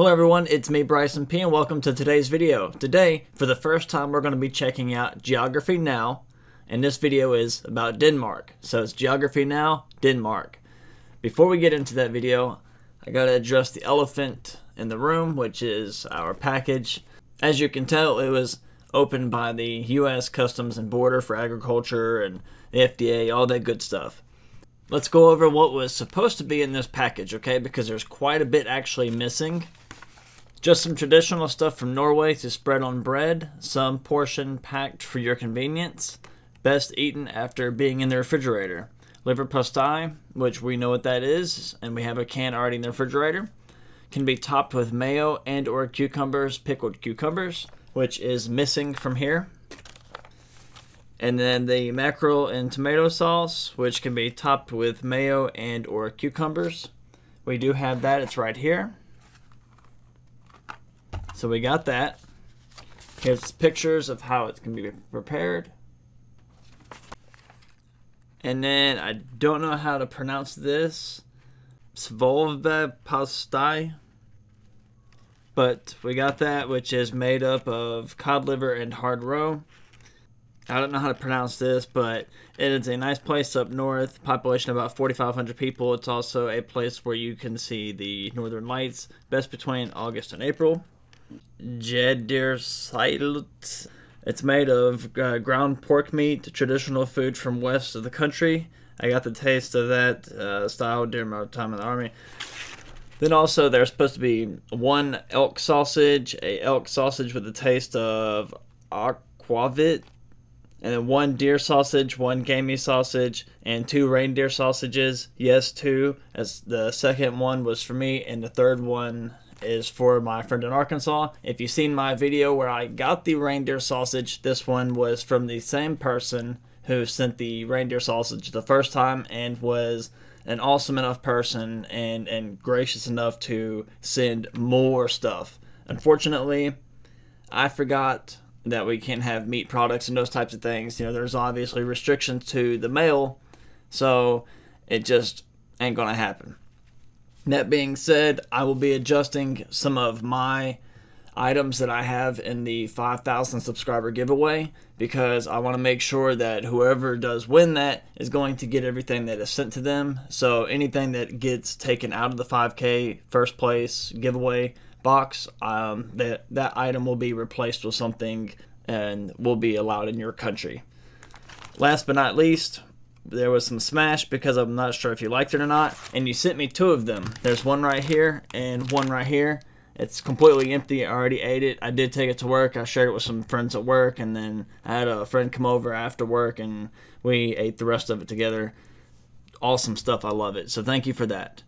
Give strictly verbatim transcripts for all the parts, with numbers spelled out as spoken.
Hello everyone, it's me Bryson P and welcome to today's video. Today, for the first time, we're going to be checking out Geography Now, and this video is about Denmark. So it's Geography Now, Denmark. Before we get into that video, I got to address the elephant in the room, which is our package. As you can tell, it was opened by the U S Customs and Border for Agriculture and the F D A, all that good stuff. Let's go over what was supposed to be in this package, okay? Because there's quite a bit actually missing. Just some traditional stuff from Norway to spread on bread, some portion packed for your convenience, best eaten after being in the refrigerator. Svolvepastai, which we know what that is, and we have a can already in the refrigerator, can be topped with mayo and or cucumbers, pickled cucumbers, which is missing from here. And then the mackerel and tomato sauce, which can be topped with mayo and or cucumbers. We do have that, it's right here. So we got that. Here's pictures of how it can be prepared. And then I don't know how to pronounce this. Svolvepastai. But we got that, which is made up of cod liver and hard roe. I don't know how to pronounce this, but it is a nice place up north. Population about forty-five hundred people. It's also a place where you can see the northern lights. Best between August and April. Jed deer sylt. It's made of uh, ground pork meat, traditional food from west of the country. I got the taste of that uh, style during my time in the army. Then also there's supposed to be one elk sausage, a elk sausage with the taste of aquavit, and then one deer sausage, one gamey sausage, and two reindeer sausages. Yes, two, as the second one was for me, and the third one is for my friend in Arkansas. If you've seen my video where I got the reindeer sausage, this one was from the same person who sent the reindeer sausage the first time and was an awesome enough person and, and gracious enough to send more stuff. Unfortunately, I forgot that we can't have meat products and those types of things. You know, there's obviously restrictions to the mail, so it just ain't gonna happen. That being said, I will be adjusting some of my items that I have in the five thousand subscriber giveaway because I want to make sure that whoever does win that is going to get everything that is sent to them. So anything that gets taken out of the five K first place giveaway box, um, that, that item will be replaced with something and will be allowed in your country. Last but not least, there was some smash because I'm not sure if you liked it or not, and you sent me two of them. There's one right here and one right here. It's completely empty. I already ate it. I did take it to work. I shared it with some friends at work, and then I had a friend come over after work and we ate the rest of it together. Awesome stuff. I love it. So thank you for that.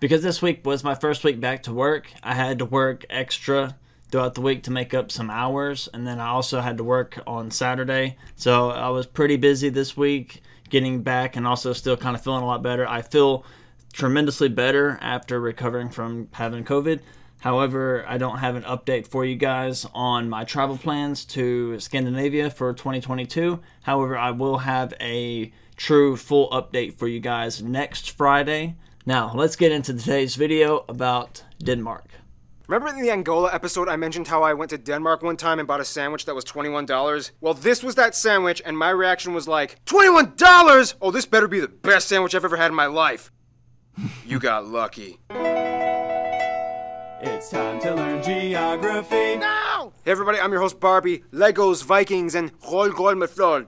Because this week was my first week back to work, I had to work extra throughout the week to make up some hours, and then I also had to work on Saturday. So I was pretty busy this week getting back and also still kind of feeling a lot better. I feel tremendously better after recovering from having COVID. However, I don't have an update for you guys on my travel plans to Scandinavia for twenty twenty-two. However, I will have a true full update for you guys next Friday. Now, let's get into today's video about Denmark. Remember in the Angola episode I mentioned how I went to Denmark one time and bought a sandwich that was twenty-one dollars? Well, this was that sandwich, and my reaction was like, twenty-one dollars? Oh, this better be the best sandwich I've ever had in my life. You got lucky. It's time to learn geography now! Hey everybody, I'm your host Barbie, Legos, Vikings, and Roll Roll mit Roll.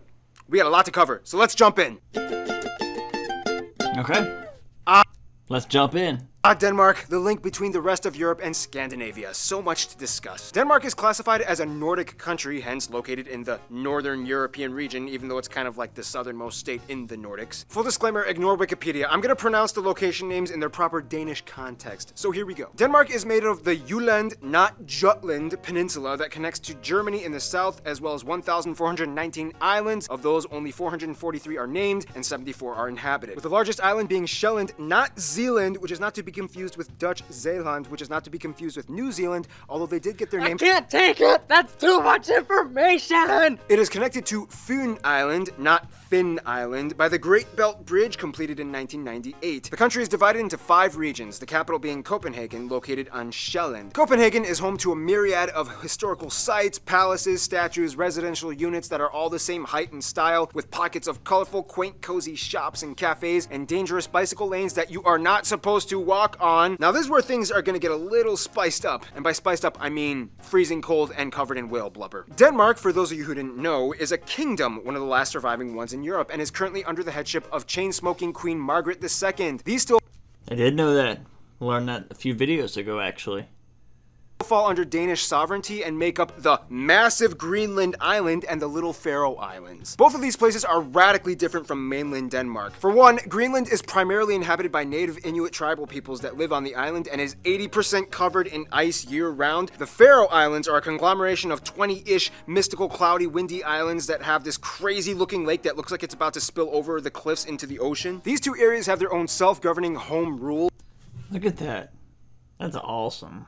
We had a lot to cover, so let's jump in. Okay. Uh Let's jump in. Ah, Denmark, the link between the rest of Europe and Scandinavia. So much to discuss. Denmark is classified as a Nordic country, hence located in the northern European region, even though it's kind of like the southernmost state in the Nordics. Full disclaimer, ignore Wikipedia. I'm gonna pronounce the location names in their proper Danish context. So here we go. Denmark is made of the Jylland, not Jutland, peninsula that connects to Germany in the south, as well as one thousand four hundred nineteen islands. Of those, only four hundred forty-three are named and seventy-four are inhabited, with the largest island being Sjælland, not Zealand, which is not to be confused with Dutch Zealand, which is not to be confused with New Zealand, although they did get their name- I can't take it! That's too much information! It is connected to Funen Island, not Finn Island, by the Great Belt Bridge completed in nineteen ninety-eight. The country is divided into five regions, the capital being Copenhagen, located on Sjælland. Copenhagen is home to a myriad of historical sites, palaces, statues, residential units that are all the same height and style, with pockets of colorful, quaint, cozy shops and cafes, and dangerous bicycle lanes that you are not supposed to walk on. Now this is where things are gonna get a little spiced up, and by spiced up I mean freezing cold and covered in whale blubber. Denmark, for those of you who didn't know, is a kingdom, one of the last surviving ones in Europe, and is currently under the headship of chain-smoking Queen Margaret the Second. These still- I did know that. Learned that a few videos ago, actually. Fall under Danish sovereignty and make up the massive Greenland Island and the little Faroe Islands. Both of these places are radically different from mainland Denmark. For one, Greenland is primarily inhabited by native Inuit tribal peoples that live on the island and is eighty percent covered in ice year-round. The Faroe Islands are a conglomeration of twenty-ish mystical, cloudy, windy islands that have this crazy-looking lake that looks like it's about to spill over the cliffs into the ocean. These two areas have their own self-governing home rule. Look at that. That's awesome.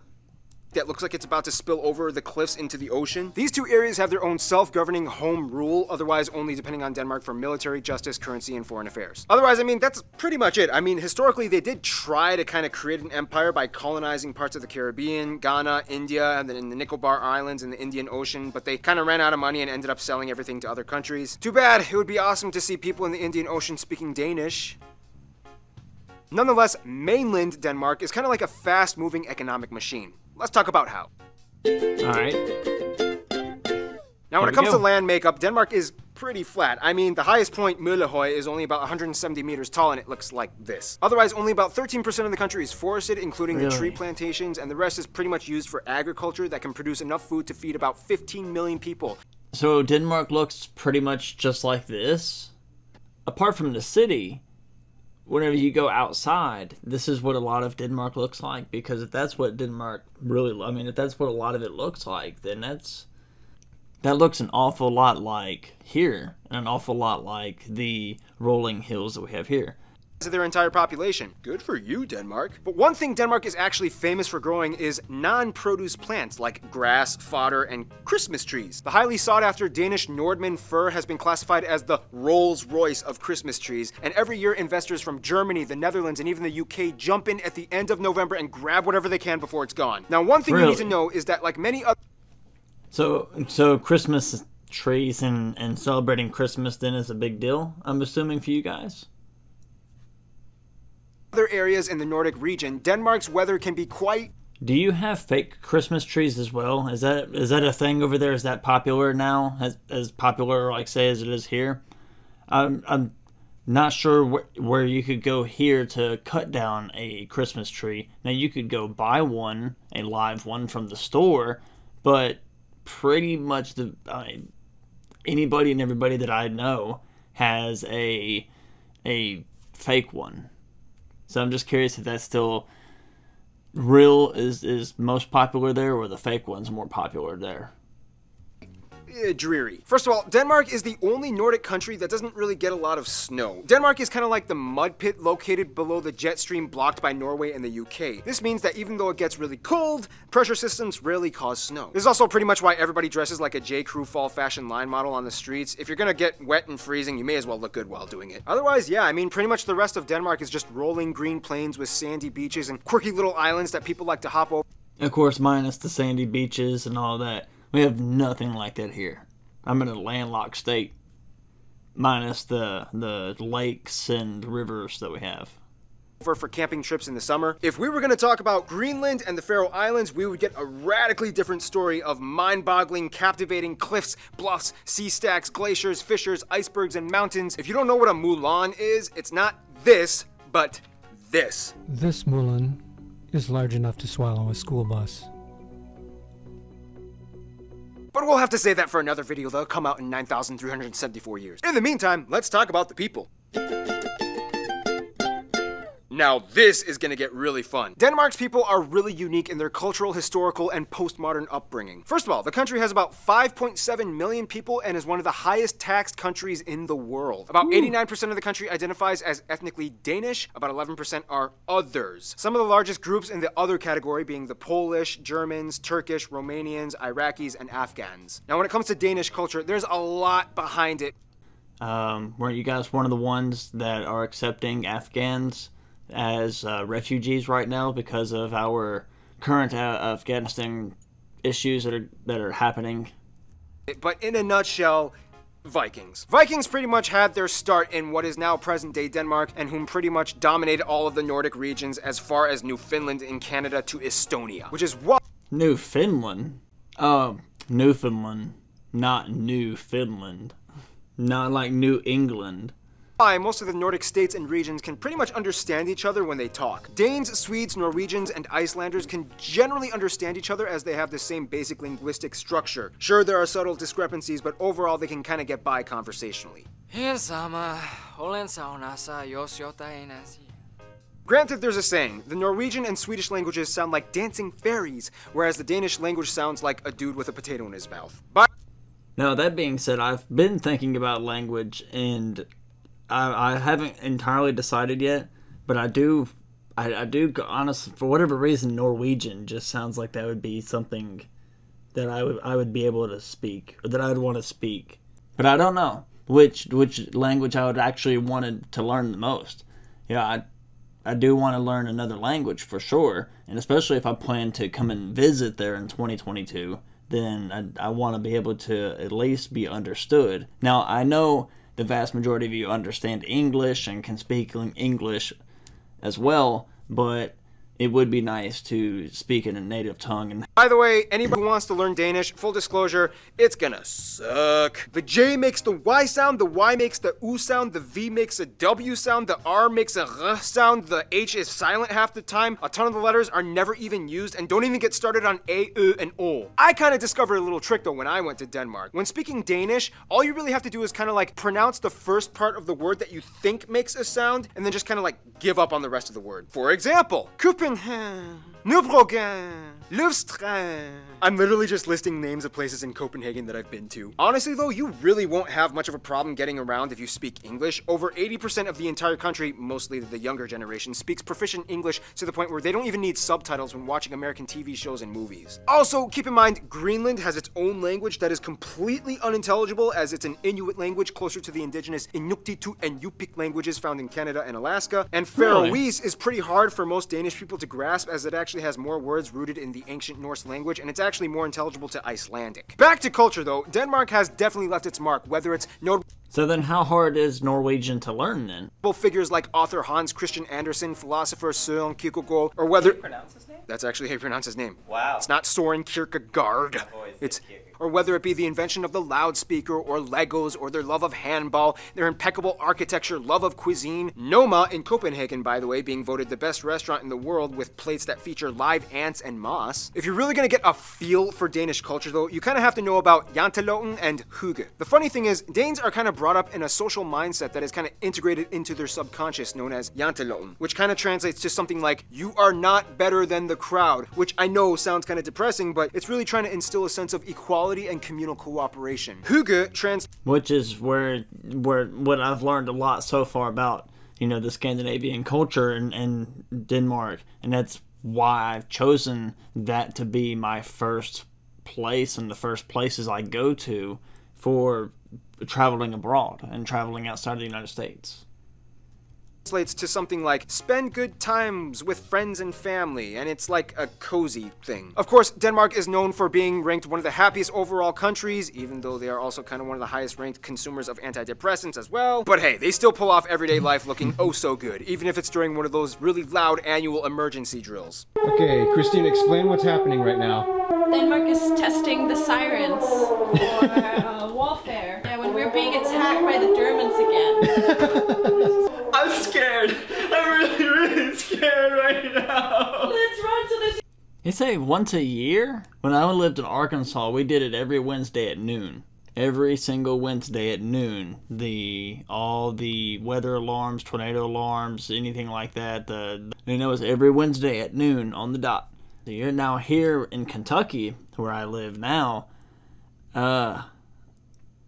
That looks like it's about to spill over the cliffs into the ocean. These two areas have their own self-governing home rule, otherwise only depending on Denmark for military, justice, currency, and foreign affairs. Otherwise, I mean, that's pretty much it. I mean, historically, they did try to kind of create an empire by colonizing parts of the Caribbean, Ghana, India, and then the Nicobar Islands and the Indian Ocean, but they kind of ran out of money and ended up selling everything to other countries. Too bad. It would be awesome to see people in the Indian Ocean speaking Danish. Nonetheless, mainland Denmark is kind of like a fast-moving economic machine. Let's talk about how. All right. Now, when it comes to land makeup, Denmark is pretty flat. I mean, the highest point, Møllehøj, is only about one hundred seventy meters tall, and it looks like this. Otherwise, only about thirteen percent of the country is forested, including really? the tree plantations, and the rest is pretty much used for agriculture that can produce enough food to feed about fifteen million people. So Denmark looks pretty much just like this. Apart from the city, whenever you go outside, this is what a lot of Denmark looks like, because if that's what Denmark really, I mean, if that's what a lot of it looks like, then that's, that looks an awful lot like here, and an awful lot like the rolling hills that we have here. To their entire population. Good for you, Denmark. But one thing Denmark is actually famous for growing is non-produce plants like grass, fodder, and Christmas trees. The highly sought-after Danish Nordmann fir has been classified as the Rolls-Royce of Christmas trees, and every year investors from Germany, the Netherlands, and even the U K jump in at the end of November and grab whatever they can before it's gone. Now, one thing really? you need to know is that, like many other... So, so Christmas trees and, and celebrating Christmas then is a big deal, I'm assuming, for you guys? Other areas in the Nordic region, Denmark's weather can be quite... Do you have fake Christmas trees as well? Is that is that a thing over there? Is that popular now? As, as popular, like, say, as it is here? I'm, I'm not sure wh where you could go here to cut down a Christmas tree. Now, you could go buy one, a live one, from the store, but pretty much the I, anybody and everybody that I know has a a fake one. So I'm just curious if that's still real is, is most popular there, or the fake one's more popular there. Uh, dreary. First of all, Denmark is the only Nordic country that doesn't really get a lot of snow. Denmark is kind of like the mud pit located below the jet stream blocked by Norway and the U K. This means that even though it gets really cold, pressure systems rarely cause snow. This is also pretty much why everybody dresses like a J Crew fall fashion line model on the streets. If you're gonna get wet and freezing, you may as well look good while doing it. Otherwise, yeah, I mean, pretty much the rest of Denmark is just rolling green plains with sandy beaches and quirky little islands that people like to hop over. Of course, minus the sandy beaches and all that. We have nothing like that here. I'm in a landlocked state, minus the the lakes and rivers that we have. For, for camping trips in the summer. If we were going to talk about Greenland and the Faroe Islands, we would get a radically different story of mind-boggling, captivating cliffs, bluffs, sea stacks, glaciers, fissures, icebergs, and mountains. If you don't know what a moulin is, it's not this, but this. This moulin is large enough to swallow a school bus. But we'll have to save that for another video that'll come out in nine thousand three hundred seventy-four years. In the meantime, let's talk about the people. Now this is gonna get really fun. Denmark's people are really unique in their cultural, historical, and postmodern upbringing. First of all, the country has about five point seven million people and is one of the highest taxed countries in the world. About eighty-nine percent of the country identifies as ethnically Danish, about eleven percent are others. Some of the largest groups in the other category being the Polish, Germans, Turkish, Romanians, Iraqis, and Afghans. Now when it comes to Danish culture, there's a lot behind it. Um, weren't you guys one of the ones that are accepting Afghans as uh, refugees right now because of our current uh, Afghanistan issues that are that are happening? But in a nutshell, Vikings. Vikings pretty much had their start in what is now present-day Denmark, and whom pretty much dominated all of the Nordic regions as far as Newfoundland in Canada to Estonia, which is what Newfoundland? Oh, Newfoundland, not New Finland. Not like New England. Most of the Nordic states and regions can pretty much understand each other when they talk. Danes, Swedes, Norwegians, and Icelanders can generally understand each other as they have the same basic linguistic structure. Sure, there are subtle discrepancies, but overall they can kind of get by conversationally. Granted, there's a saying, the Norwegian and Swedish languages sound like dancing fairies, whereas the Danish language sounds like a dude with a potato in his mouth. Bye. Now, that being said, I've been thinking about language, and I, I haven't entirely decided yet, but I do, I, I do, honestly, for whatever reason, Norwegian just sounds like that would be something that I would, I would be able to speak, or that I would want to speak. But I don't know which, which language I would actually wanted to learn the most. You know, I, I do want to learn another language for sure, and especially if I plan to come and visit there in twenty twenty-two. Then I, I want to be able to at least be understood. Now, I know the vast majority of you understand English and can speak English as well, but it would be nice to speak in a native tongue. And by the way, anybody who wants to learn Danish, full disclosure, it's gonna suck. The J makes the Y sound, the Y makes the U sound, the V makes a W sound, the R makes a R sound, the H is silent half the time, a ton of the letters are never even used, and don't even get started on A, U, and O. I kinda discovered a little trick though when I went to Denmark. When speaking Danish, all you really have to do is kinda like pronounce the first part of the word that you think makes a sound, and then just kinda like give up on the rest of the word. For example, Copenhagen. I'm literally just listing names of places in Copenhagen that I've been to. Honestly though, you really won't have much of a problem getting around if you speak English. Over eighty percent of the entire country, mostly the younger generation, speaks proficient English to the point where they don't even need subtitles when watching American T V shows and movies. Also, keep in mind, Greenland has its own language that is completely unintelligible as it's an Inuit language closer to the indigenous Inuktitut and Yupik languages found in Canada and Alaska, and Faroese really? is pretty hard for most Danish people to grasp as it actually has more words rooted in the ancient Norse language, and it's actually more intelligible to Icelandic. Back to culture though, Denmark has definitely left its mark, whether it's notable. So then how hard is Norwegian to learn then? Figures like author Hans Christian Andersen, philosopher Søren Kierkegaard, or whether- How do you pronounce his name? That's actually how you pronounce his name. Wow. It's not Søren Kierkegaard. It's Kierkegaard. Or whether it be the invention of the loudspeaker or Legos or their love of handball, their impeccable architecture, love of cuisine. Noma in Copenhagen, by the way, being voted the best restaurant in the world with plates that feature live ants and moss. If you're really gonna get a feel for Danish culture though, you kinda have to know about Janteloven and hygge. The funny thing is, Danes are kinda brought up in a social mindset that is kinda integrated into their subconscious known as Janteloven, which kinda translates to something like, you are not better than the crowd, which I know sounds kinda depressing, but it's really trying to instill a sense of equality and communal cooperation. Hygge trans- Which is where, where what I've learned a lot so far about, you know, the Scandinavian culture and, and Denmark, and that's why I've chosen that to be my first place and the first places I go to for traveling abroad and traveling outside of the United States. Translates to something like spend good times with friends and family, and it's like a cozy thing. Of course, Denmark is known for being ranked one of the happiest overall countries, even though they are also kind of one of the highest ranked consumers of antidepressants as well. But hey, they still pull off everyday life looking oh so good, even if it's during one of those really loud annual emergency drills. Okay, Christine, explain what's happening right now. Denmark is testing the sirens for uh, warfare. Yeah, when we're being attacked by the Germans again. I'm scared. I'm really, really scared right now. Let's run to the. You say once a year? When I lived in Arkansas, we did it every Wednesday at noon. every single Wednesday at noon. The all the weather alarms, tornado alarms, anything like that. The you know it's every Wednesday at noon on the dot. So you're now here in Kentucky, where I live now. Uh,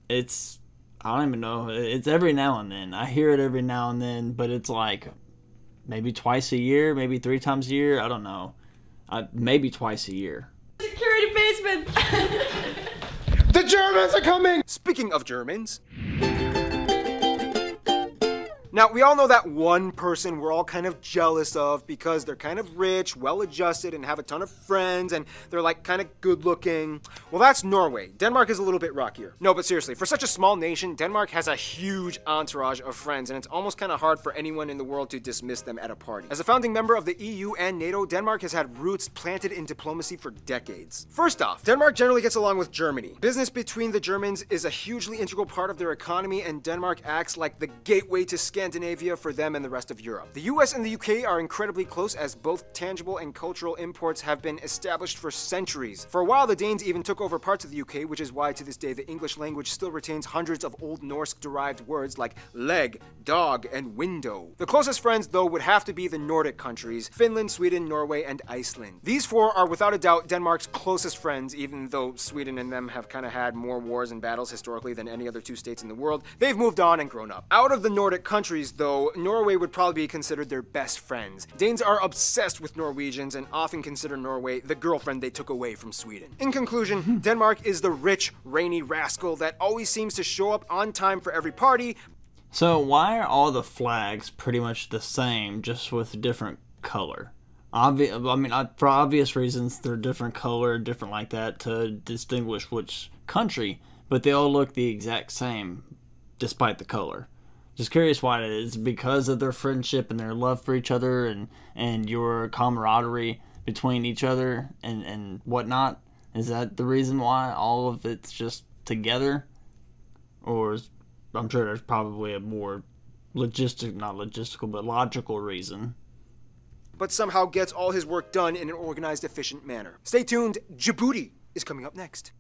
it's I don't even know. It's every now and then. I hear it every now and then, but it's like maybe twice a year, maybe three times a year. I don't know. I, maybe twice a year. Security basement. The Germans are coming! Speaking of Germans... Now, we all know that one person we're all kind of jealous of because they're kind of rich, well-adjusted, and have a ton of friends, and they're, like, kind of good-looking. Well, that's Norway. Denmark is a little bit rockier. No, but seriously, for such a small nation, Denmark has a huge entourage of friends, and it's almost kind of hard for anyone in the world to dismiss them at a party. As a founding member of the E U and NATO, Denmark has had roots planted in diplomacy for decades. First off, Denmark generally gets along with Germany. Business between the Germans is a hugely integral part of their economy, and Denmark acts like the gateway to Scandinavia. Scandinavia for them and the rest of Europe. The U S and the U K are incredibly close, as both tangible and cultural imports have been established for centuries. For a while, the Danes even took over parts of the U K, which is why to this day the English language still retains hundreds of Old Norse-derived words like leg, dog, and window. The closest friends, though, would have to be the Nordic countries: Finland, Sweden, Norway, and Iceland. These four are without a doubt Denmark's closest friends, even though Sweden and them have kind of had more wars and battles historically than any other two states in the world. They've moved on and grown up. Out of the Nordic countries, though, Norway would probably be considered their best friends. Danes are obsessed with Norwegians and often consider Norway the girlfriend they took away from Sweden. In conclusion, Denmark is the rich, rainy rascal that always seems to show up on time for every party. So why are all the flags pretty much the same, just with different color? Obvi- I mean, for obvious reasons, they're different color, different like that, to distinguish which country, but they all look the exact same, despite the color. Just curious why it is. Because of their friendship and their love for each other, and and your camaraderie between each other and and whatnot. Is that the reason why all of it's just together? Or is, I'm sure there's probably a more logistic, not logistical, but logical reason. But somehow gets all his work done in an organized, efficient manner. Stay tuned. Djibouti is coming up next.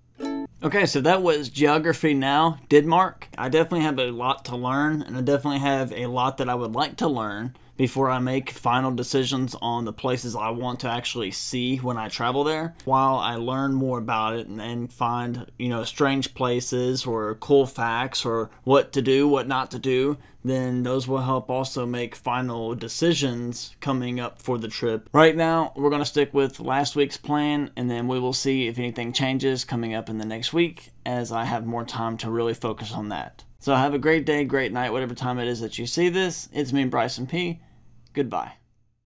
Okay, so that was Geography Now, Denmark. I definitely have a lot to learn, and I definitely have a lot that I would like to learn before I make final decisions on the places I want to actually see when I travel there. While I learn more about it and, and find, you know, strange places or cool facts or what to do, what not to do, then those will help also make final decisions coming up for the trip. Right now, we're going to stick with last week's plan, and then we will see if anything changes coming up in the next week, as I have more time to really focus on that. So have a great day, great night, whatever time it is that you see this. It's me, Bryson P. Goodbye.